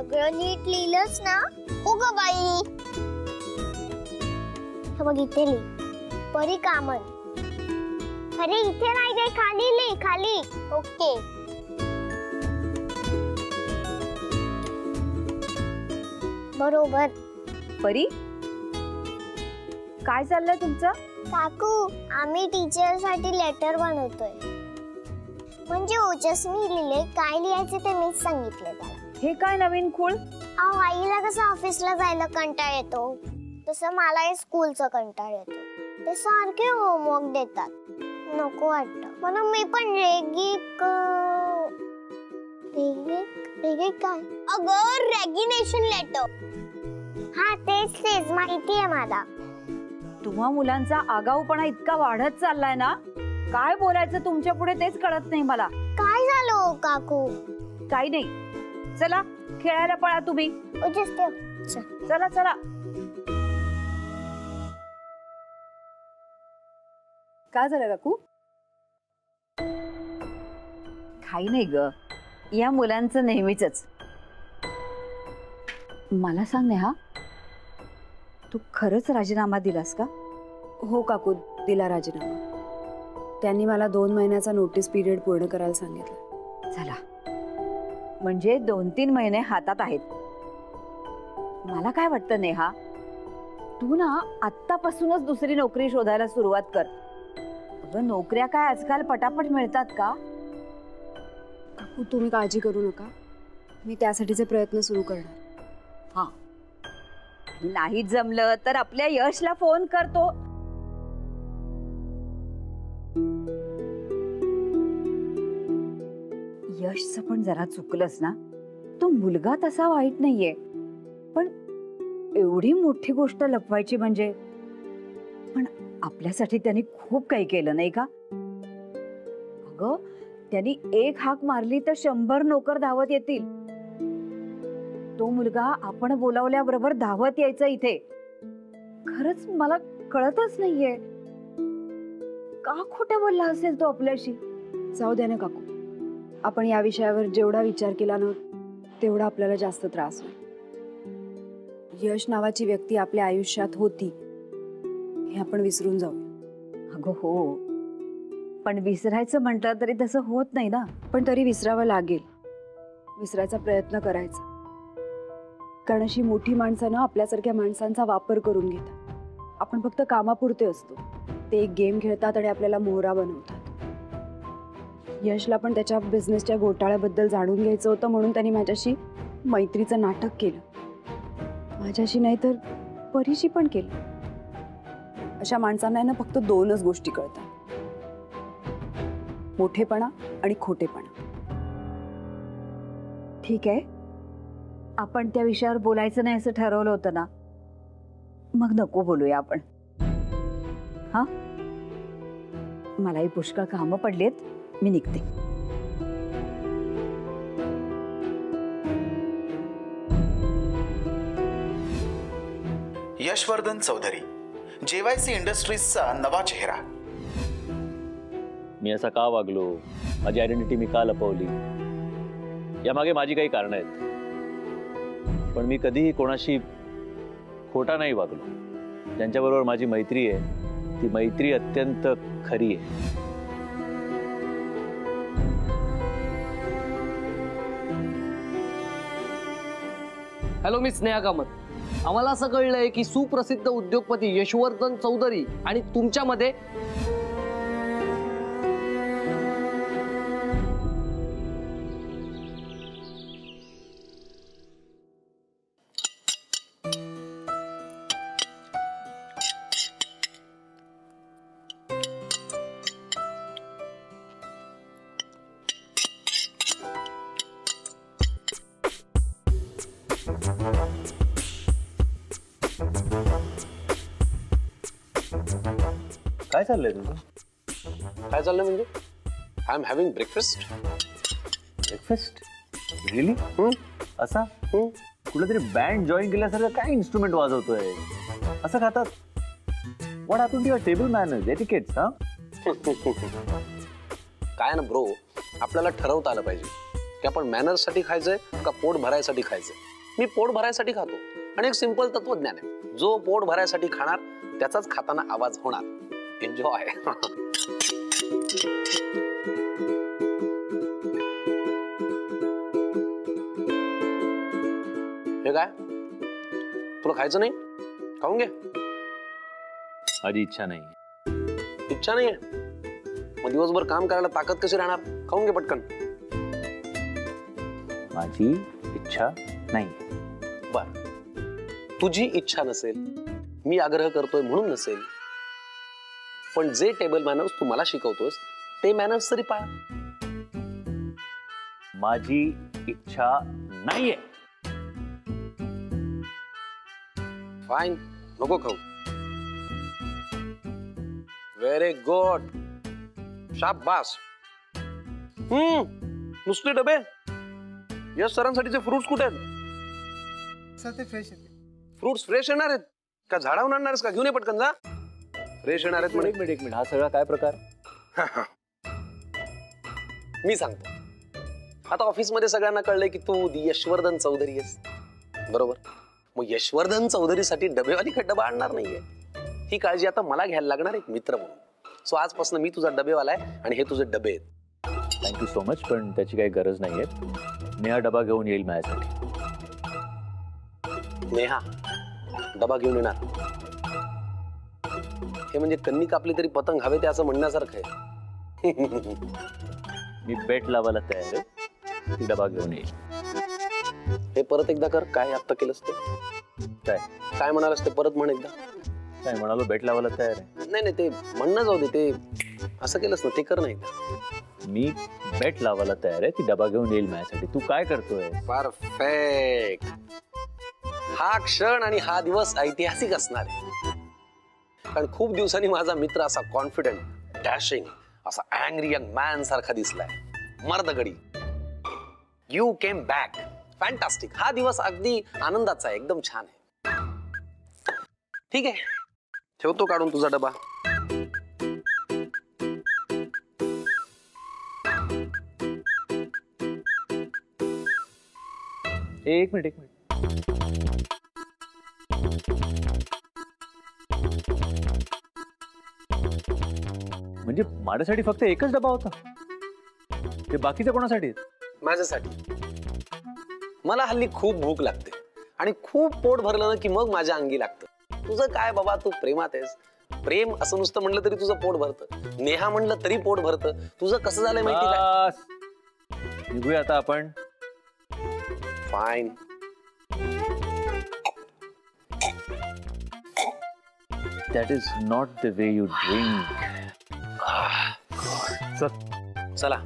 सगळं नीट लिहिलंस ना? हो ग बाई. बघ इथे लिह परिकामन. अरे इथे नाही गे, खाली लिह खाली. ओके. बरोबर. परी काय चाललंय तुमचं? काकू आम्ही टीचर साठी लेटर बनवतोय. म्हणजे ओजस्वी लिहिले, काय लिहायचे ते मी सांगितलं त्याला. हे काय नवीन खूळ? आव आईला कसं ऑफिसला जायला कंटाळ येतो तसं मलाही स्कूलचा कंटाळ येतो. ते सारखे होमवर्क देतात, नको वाटतं म्हणून मी पण रेगिक रेगिक रेगिक काय अगं रेगिनेशन लेटर. हा तेच तेच, माहिती आहे मला. तुम्हा मुलांचा आगाऊपणा इतका वाढत चाललाय ना, काय बोलायचं तुमच्या पुढे तेच कळत नाही मला. काय झालं काकू? काही नाही, चला खेळायला पळा तुम्ही. चला चला. काय झालं काकू? काही नाही ग, या मुलांचं नेहमीच. मला सांग नेहा, तू खरच राजीनामा दिलास का? हो काकू, दिला राजीनामा. त्यांनी मला 2 महिन्याचा नोटीस पिरियड पूर्ण करायला सांगितलं. चला, म्हणजे 2-3 महिने हातात आहेत. मला काय वाटतं नेहा, तू ना आत्तापासूनच दुसरी नोकरी शोधायला सुरुवात कर. अगं नोकऱ्या काय आजकाल पटापट मिळतात का? काकू तुम्ही काळजी करू नका, मी त्यासाठीचे प्रयत्न सुरू करणार. हां, नाही जमलं तर आपल्या यशला फोन करतो. यशचं पण जरा चुकलंस ना. तो मुलगा तसा वाईट नाहीये, पण एवढी मोठी गोष्ट लपवायची म्हणजे. पण आपल्यासाठी त्यांनी खूप काही केलं नाही का? अगं त्यांनी 1 हाक मारली तर 100 नोकर धावत येतील. तो मुलगा आपण बोलावल्याबरोबर धावत यायचा इथे. खरंच मला कळतच नाहीये का खोटं बोलला असेल तो आपल्याशी. जाऊ द्या ना काकू, आपण या विषयावर जेवढा विचार केला ना तेवढा आपल्याला जास्त त्रास होईल. यश नावाची व्यक्ती आपल्या आयुष्यात होती हे आपण विसरून जाऊ. अगं हो, पण विसरायचं म्हटलं तरी तसं होत नाही ना. पण तरी विसरावं लागेल, विसरायचा प्रयत्न करायचा. कारण अशी मोठी माणसं ना आपल्यासारख्या माणसांचा वापर करून घेतात. आपण फक्त कामापुरते असतो. ते एक गेम खेळतात आणि आपल्याला मोहरा बनवतात. यशला पण त्याच्या बिझनेसच्या घोटाळ्याबद्दल जाणून घ्यायचं होतं म्हणून त्यांनी माझ्याशी मैत्रीचं नाटक केलं. माझ्याशी नाही तर परीशी पण केलं. अशा माणसांना ना फक्त 2च गोष्टी कळतात, मोठेपणा आणि खोटेपणा. ठीक आहे, आपण त्या विषयावर बोलायचं नाही असं ठरवलं होतं ना, मग नको बोलूया आपण. हा, मलाही पुष्कळ कामं पडलेत, मी निघते. यशवर्धन चौधरी, JYC इंडस्ट्रीजचा नवा चेहरा. मी असा का वागलो? माझी आयडेंटिटी मी का लपवली? यामागे माझी काही कारणं आहेत. पण मी कधीही कोणाशी खोटा नाही वागलो. ज्यांच्याबरोबर माझी मैत्री आहे ती मैत्री अत्यंत खरी आहे. हॅलो, मी स्नेहा कामत. आम्हाला असं कळलंय की सुप्रसिद्ध उद्योगपती यशवर्धन चौधरी आणि तुमच्यामध्ये काय चाललंय तुझं? काय चाललंय म्हणजे? I am having breakfast. Breakfast really? असा कुठेतरी बँड जॉईन केल्यासारखं काय इन्स्ट्रुमेंट वाजवतोय? असं खातात? What happened to your table manners, etiquettes? हा काय ना ब्रो, आपल्याला ठरवता आलं पाहिजे की आपण मॅनर्ससाठी खायचंय का पोट भरायसाठी खायचंय? मी पोट भरायसाठी खातो आणि एक सिंपल तत्वज्ञान आहे, जो पोट भरायसाठी खाणार त्याचाच खाताना आवाज होणार. एन्जॉय. हे काय तुला खायचं नाही? खाऊन घे. आजी इच्छा नाही. इच्छा नाही आहे मग दिवसभर काम करायला ताकद कशी राहणार? खाऊन घे पटकन. माझी इच्छा नाही. बर, तुझी इच्छा नसेल, मी आग्रह करतोय म्हणून नसेल, पण जे टेबल मॅनर्स तू मला शिकवतोस ते मॅनर्स तरी पाळ. माझी इच्छा नाहीये. फाईन, नको खाऊ. व्हेरी गुड, शाबास. नुसते डबे. यश सरांसाठीचे फ्रुट्स कुठे आहेत? सर ते फ्रेश आहेत. फ्रुट्स फ्रेश येणार आहेत का? झाडावून आणणारच का? घेऊन ये पटकन जा. फ्रेश येणार आहेत. एक मिनिट एक मिनिट, हा सगळा काय प्रकार? मी सांगतो. आता ऑफिसमध्ये सगळ्यांना कळलंय की तू यशवर्धन चौधरी आहेस, बरोबर? मग यशवर्धन चौधरीसाठी डबेवालीकडे डबा आणणार नाहीये, ही काळजी आता मला घ्यायला लागणार एक मित्र म्हणून. सो आजपासून मी तुझा डबेवाला आहे आणि हे तुझे डबे आहेत. थँक्यू सो मच, पण त्याची काही गरज नाहीये. नेहा डबा घेऊन येईल माझ्यासाठी. नेहा डबा घेऊन येणार हे म्हणजे कन्नी कापली तरी पतंग हवे ते असं म्हणण्यासारखं आहे. मी बेट लावायला तयार आहे, ती डबा घेऊन येईल. हे परत एकदा कर. काय आत्ता केलंस ते? काय काय म्हणालस ते? परत म्हण एकदा. काय म्हणालो? बेट लावायला तयार आहे. नाही नाही, ते म्हणणं जाऊ दे. ते असं केलंस ना, ते कर. नाही मी बेट लावायला तयार आहे, ती डबा घेऊन येईल माझ्यासाठी. तू काय करतोय? परफेक्ट. हा क्षण आणि हा दिवस ऐतिहासिक असणार आहे, कारण खूप दिवसांनी माझा मित्र असा कॉन्फिडंट, डॅशिंग, असा अँग्री यंग मॅन सारखा दिसलाय. मर्दगडी. You came back. फॅन्टास्टिक. हा दिवस अगदी आनंदाचा आहे, एकदम छान आहे. ठीक आहे, ठेवतो काढून तुझा डबा. एक मिनिट एक मिनिट, म्हणजे माझ्यासाठी फक्त एकच डबा होता? ते बाकीचे कोणासाठी? माझ्यासाठी. मला हल्ली खूप भूक लागते आणि खूप पोट भरलं ना की मग माझ्या अंगी लागतं. तुझं काय बाबा, तू प्रेमात आहेस. प्रेम असं नुसतं म्हणलं तरी तुझं पोट भरतं, नेहा म्हणलं तरी पोट भरतं. तुझं कसं झालंय माहिती का? निघूया आता आपण. Fine. That is not the way you drink. चला.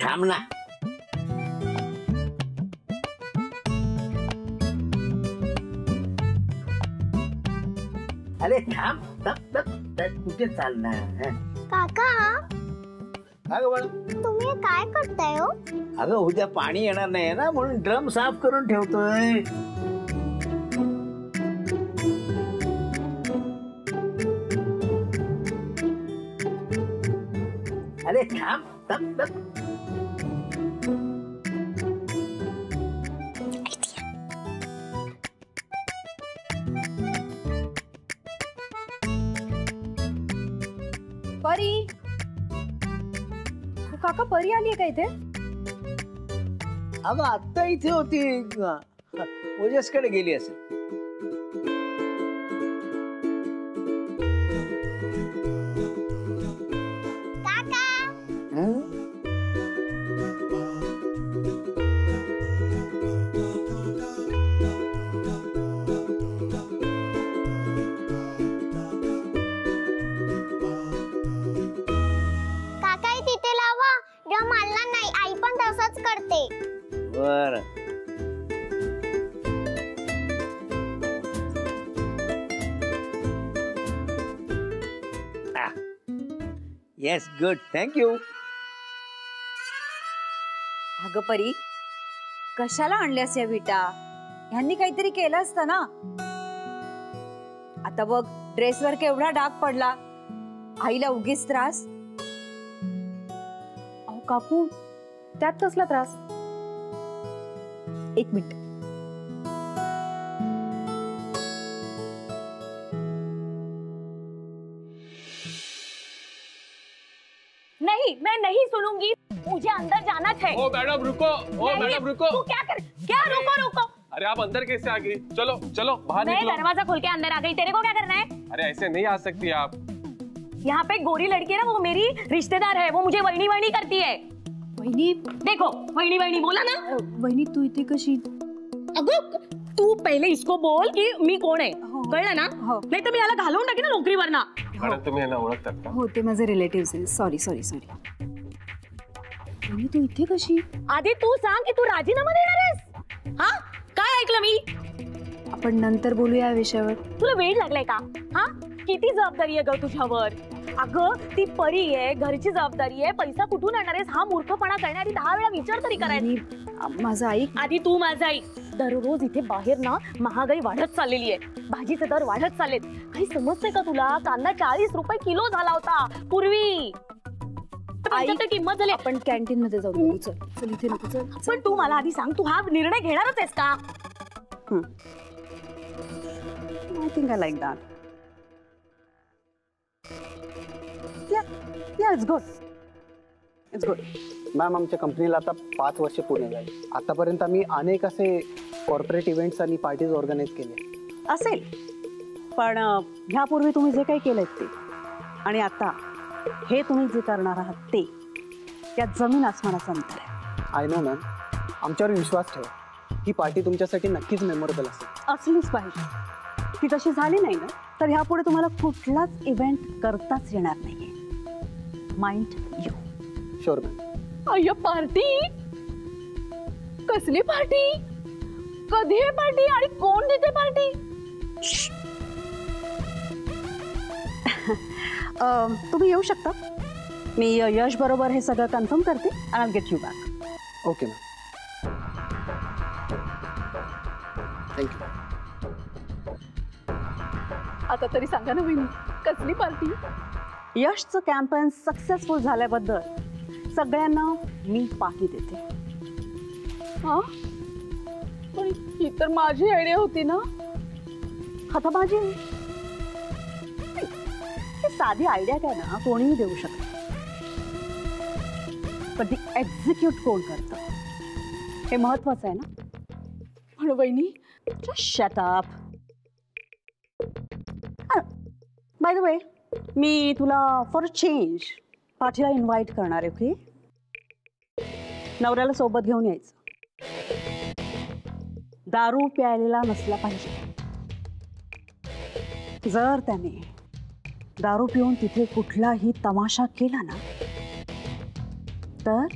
थांब ना, अरे थांब. कुठे चालणार काका? तुम्ही काय करताय हो? अगं उद्या पाणी येणार नाही ना, म्हणून ड्रम साफ करून ठेवतोय. अरे थांब. परी. काका परी आली आहे का इथे? अगं आत्ता इथे होती, ओजसकडे गेली असेल. Yes, good. Thank you. अगं परी, कशाला आणल्यास या विटा? ह्यांनी काहीतरी केलं असतं ना. आता बघ ड्रेसवर केवढा डाग पडला. आईला उगीच त्रास. अहो काकू, त्यात कसला त्रास? एक मिनिट. नहीं, मैं नहीं सुनूंगी. मुझे अंदर जाना है. ओ मैडम रुको, ओ मैडम रुको. तू क्या कर? क्या रुको रुको? अरे आप अंदर कैसे आ गई? चलो चलो बाहर निकलो. मैं दरवाजा खोल के अंदर आ गई. तेरे को क्या करना है? अरे ऐसे नहीं आ सकती आप. यहाँ पे गोरी लड़की है ना, वो मेरी रिश्तेदार है. वो मुझे वहिनी वहिनी करती है. वहिनी? देखो वहिनी वहिनी बोला ना. वहिनी तू इतनी कशी? अगं तू पहले इसको बोल की मी कोण आहे, कळलं ना? नाही तर मी याला घालवून टाकी ना नोकरीवर ना. तुम्ही यांना ओळखतात का? हो, ते माझे रिलेटिव्ह आहे. Sorry sorry sorry. वहिनी तू इथे कशी? आधी तू सांग की तू राजीनामा देणार आहेस. हा काय ऐकलं मी? आपण नंतर बोलूया या विषयावर. तुला वेळ लागलाय का? हा किती जबाबदारी आहे ग तुझ्यावर. अगं ती परी आहे, घरची जबाबदारी आहे. पैसा कुठून आणणार आहेस? हा मूर्खपणा करण्याआधी 10 वेळा विचार तरी करायचा. माझा ऐक आधी, तू माझा ऐक. दररोज इथे बाहेर ना महागाई वाढत चाललेली आहे. भाजीचे दर वाढत चाललेत. काही समजतंय का तुला? कांदा 40 रुपये किलो झाला होता पूर्वी. किंमत झाली. आपण कॅन्टीन मध्ये जाऊ. चल इथे नको. चल पण तू मला आधी सांग, तू हा निर्णय घेणारच आहेस का? I think I like that. It's good. Ma'am, आमच्या कंपनीला आता 5 वर्ष पूर्ण झाली. आतापर्यंत आम्ही अनेक असे कॉर्पोरेट इव्हेंट्स आणि पार्टीज ऑर्गनाईज केले असेल, पण ह्यापूर्वी तुम्ही जे काही केलं ते आणि आता हे तुम्ही जे करणार आहात ते, त्यात जमीन आसमानाचं अंतर आहे. आय नो मॅम, आमच्यावर विश्वास ठेवा. ही पार्टी तुमच्यासाठी नक्कीच मेमोरेबल असेल. असलीच पाहिजे. ती तशी झाली नाही ना तर ह्यापुढे तुम्हाला कुठलाच इव्हेंट करताच येणार नाहीये. Mind you. Sure ma'am. अय्या पार्टी? कसली पार्टी? कधी पार्टी आणि कोण देते पार्टी? तुम्ही येऊ शकता. मी यश बरोबर हे सगळं कन्फर्म करते आणि I will get you back. Okay ma'am, thank you. आता तरी सांगा ना बहिणी, कसली पार्टी? यशचं कॅम्पेन सक्सेसफुल झाल्याबद्दल सगळ्यांना मी पार्टी देते. हा पण ही तर माझी आयडिया होती ना. आता माझी साधी आयडिया काय ना, कोणीही देऊ शकतं, पण ती एक्झिक्यूट कोण करतं हे महत्वाचं आहे ना. पण वहिनी shut up. By the way, मी तुला फॉर चेंज पाठीला इन्व्हाइट करणार आहे. ओके, नवऱ्याला सोबत घेऊन यायचं. दारू प्यायलेला नसला पाहिजे. जर त्याने दारू पिऊन तिथे कुठलाही तमाशा केला ना तर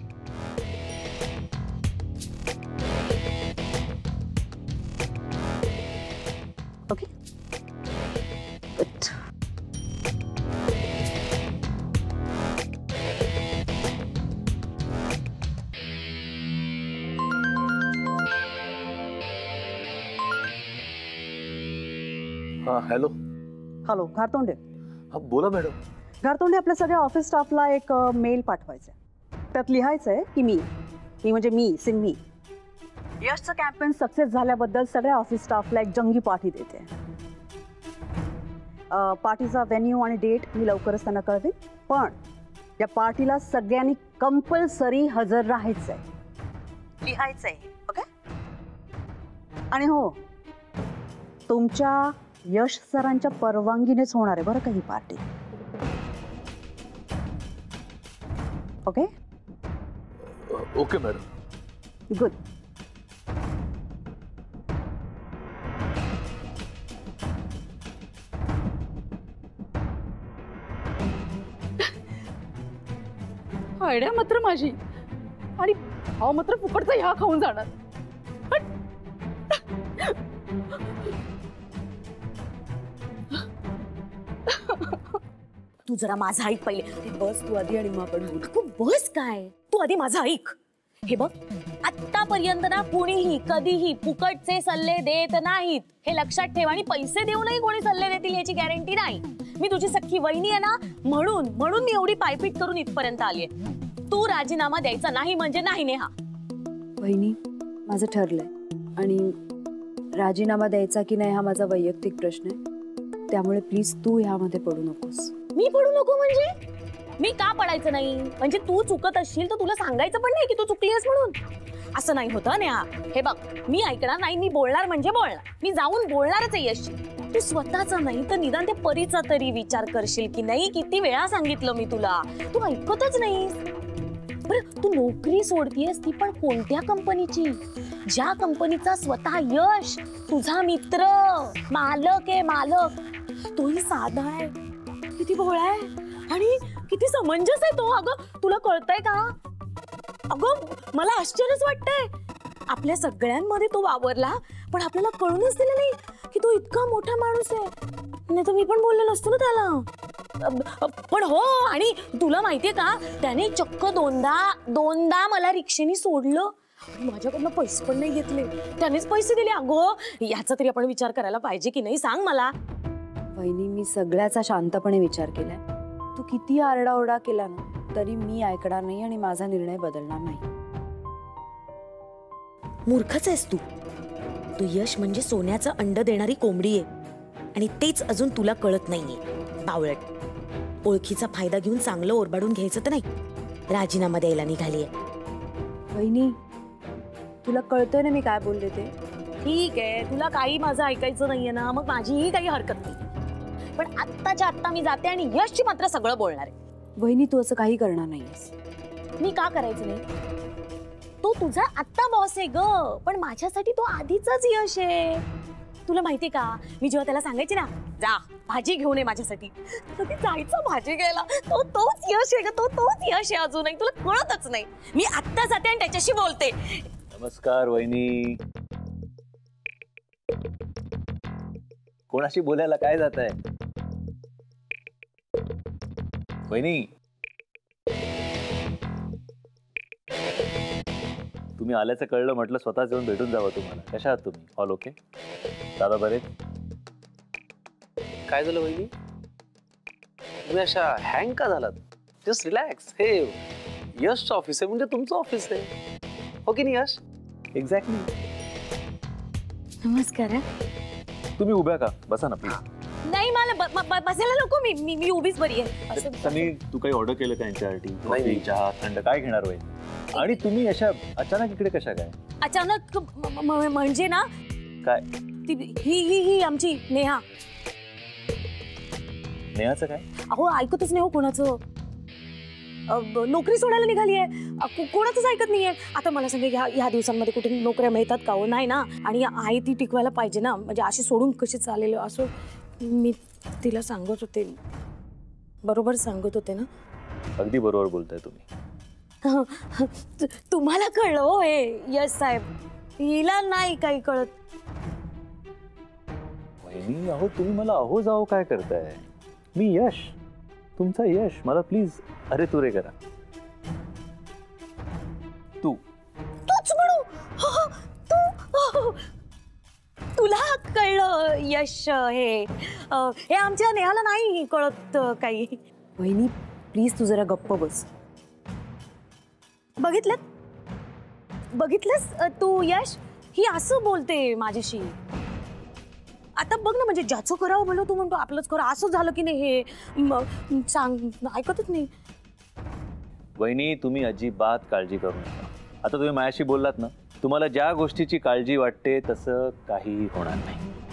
ओके. Hello hello घारतोंडे. हा बोला मॅडम. घारतोंडे, आपल्या सगळ्या ऑफिस स्टाफला एक मेल पाठवायचा आहे. त्यात लिहायचं आहे की मी म्हणजे मी सिम्मी यशचं कॅम्पेन सक्सेस झाल्याबद्दल सगळ्या ऑफिस स्टाफला एक जंगी पार्टी देते. पार्टीचा व्हेन्यू आणि डेट मी लवकरच त्यांना कळवेन, पण या पार्टीला सगळ्यांनी कंपल्सरी हजर राहायचं आहे. लिहायचं आहे ओके. आणि हो, तुमच्या यश सरांच्या परवानगीनेच होणार आहे बरं का ही party. Okay okay madam. Good. Idea मात्र माझी आणि हा मात्र फुकटचा ह्या खाऊन जाणार. तू जरा माझा ऐक पहिले. बस तू आधी आणि मग आपण बोलू. बस काय, तू आधी माझा ऐक. हे बघ, आतापर्यंत ना कुणीही कधीही फुकटचे सल्ले देत नाहीत हे लक्षात ठेव, आणि पैसे देऊनही कोणी सल्ले देतील याची गॅरंटी नाही. मी तुझी सख्खी वहिनी आहे ना, म्हणून मी एवढी पायपीट करून इथपर्यंत आलीये. तू राजीनामा द्यायचा नाही म्हणजे नाही. नेहा वहिनी, माझं ठरलंय, आणि राजीनामा द्यायचा की नाही हा माझा वैयक्तिक प्रश्न आहे, त्यामुळे प्लीज तू ह्यामध्ये पडू नकोस. मी पडू नको म्हणजे? मी का पडायचं नाही? म्हणजे तू चुकत असशील तर तुला सांगायचं पण नाही की तू चुकलीस म्हणून. असं नाही होतं नेहा. हे बघ, मी ऐकणार नाही, मी बोलणार म्हणजे बोलणार. मी जाऊन बोलणारच आहे यशशी. तू स्वतःचा नाही तर निदान त्या परीचा तरी विचार करशील की नाही. किती वेळा सांगितलं मी तुला, तू ऐकतच नाही. बरं, तू नोकरी सोडतीयस ती पण कोणत्या कंपनीची? ज्या कंपनीचा स्वतः यश तुझा मित्र मालक आहे. मालक तोही साधा आहे, किती भोळा आहे आणि किती समंजस आहे तो. अगं तुला कळतंय का? अगं मला आश्चर्यच वाटतंय, आपल्या सगळ्यांमध्ये तो वावरला पण आपल्याला कळूनच दिलं नाही की तो इतका मोठा माणूस आहे. नाही तर मी पण बोललो नसतो ना त्याला. पण हो, आणि तुला माहितीये का, त्याने चक्क दोनदा मला रिक्षेने सोडलं, माझ्याकडनं पैसे पण नाही घेतले, त्यानेच पैसे दिले. अगं याचा तरी आपण विचार करायला पाहिजे की नाही, सांग मला. बहिणी, मी सगळ्याचा शांतपणे विचार केलाय. तू किती आरडाओरडा केला ना तरी मी ऐकणार नाही आणि माझा निर्णय बदलणार नाही. मूर्खच आहेस तू. तू यश म्हणजे सोन्याचं अंड देणारी कोंबडी आहे, आणि तेच अजून तुला कळत नाहीये. बावळट, ओळखीचा फायदा घेऊन चांगलं ओरबाडून घ्यायचं तर नाही. राजीनामा द्यायला निघालीये. बहिणी, तुला कळतंय ना मी काय बोलले ते. ठीक आहे, तुला काही माझं ऐकायचं नाहीये ना, मग माझीही काही हरकत नाही. पण आत्ताच्या आत्ता मी जाते आणि यशची मात्र सगळं बोलणार आहे. बहिणी, तू असं काही करणार नाहीस. मी का करायचं नाही? तो तुझा आत्ता बॉस आहे ग, पण माझ्यासाठी तो आधीचाच यश आहे. तुला माहिती का, मी जेव्हा त्याला सांगायची ना, जा भाजी घेऊन ये माझ्यासाठी, कधी जायचं भाजी घ्यायला, तो तोच यश आहे ग. तोच यश आहे अजूनही, तुला कळतच नाही. मी आत्ता जाते आणि त्याच्याशी बोलते. नमस्कार वहिनी. कोणाशी बोलायला काय जात आहे वहिनी? तुम्ही आल्याचं कळलं, म्हटलं स्वतः जाऊन भेटून जावं तुम्हाला. कशा आहात तुम्ही? All okay? दादा बरे? काय झालं वहिनी, तुम्ही अशा हँग का झालात? Just relax. हे यशचं ऑफिस आहे म्हणजे तुमचं ऑफिस आहे, हो की नाही यश? एक्झॅक्टली. नमस्कार. तुम्ही उभ्या का? बसा ना प्लीज. नाही, मला बसायला नको, मी उभीच बरी आहे. तू काही ऑर्डर केलं त्यांच्यासाठी? चहा, थंड काय घेणार वहिनी? आणि तुम्ही अशा अचानक इकडे कशा काय? अचानक म्हणजे ना काय? ही आमची नेहा. नेहाचं काय? अहो ऐकतच नाही हो कोणाचं. नोकरी सोडायला निघाली आहे, कोणाचंच ऐकत नाहीये. आता मला सांग, ह्या दिवसांमध्ये कुठे नोकऱ्या मिळतात का? हो नाही ना. आणि आई ती टिकवायला पाहिजे ना, म्हणजे अशी सोडून कशी चालेल? असो मी तिला सांगत होते, बरोबर सांगत होते ना? अगदी बरोबर बोलताय तुम्ही. तुम्हाला कळलं हो हे यश साहेब, हिला नाही काही कळत. वहिनी अहो तुम्ही मला अहो जाओ काय करताय? मी यश, तुमचा यश. मला प्लीज अरे तुरे करा. तूच म्हणू? तू तुला कळलं यश? हे आमच्या नेहाला नाही कळत काही. वहिनी प्लीज तू जरा गप्प बस. बघितलंस तू यश, ही असं बोलते माझ्याशी. आता बघ ना, म्हणजे ज्याचं करावं म्हणलं तू म्हणतो आपलंच करा. असं झालं की नाही हे सांग, ऐकतच नाही. वहिनी तुम्ही अजिबात काळजी करू नका. आता तुम्ही माझ्याशी बोललात ना, तुम्हाला ज्या गोष्टीची काळजी वाटते तसं काहीही होणार नाही.